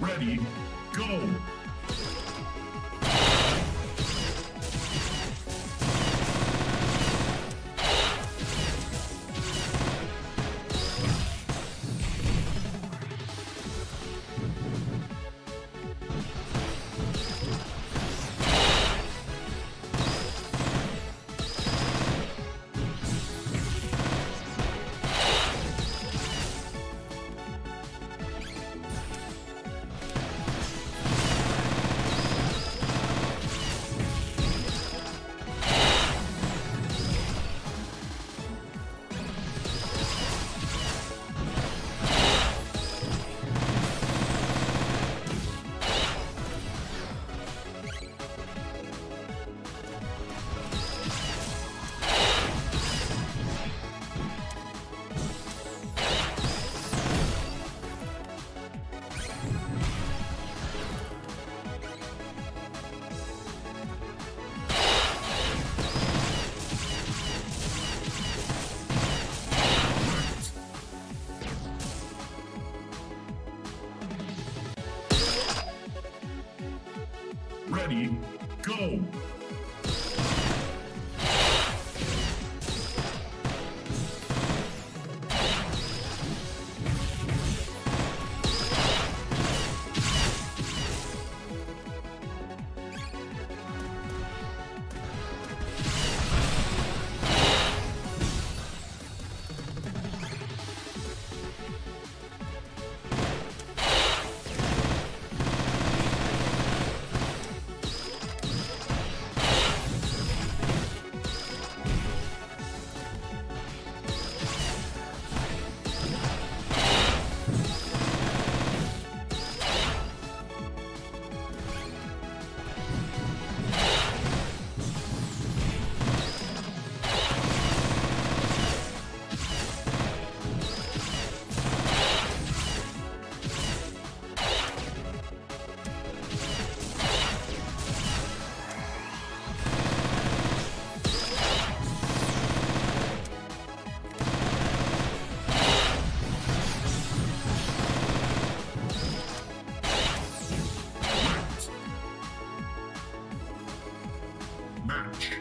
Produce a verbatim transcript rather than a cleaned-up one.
Ready, go! Ready, go! Match.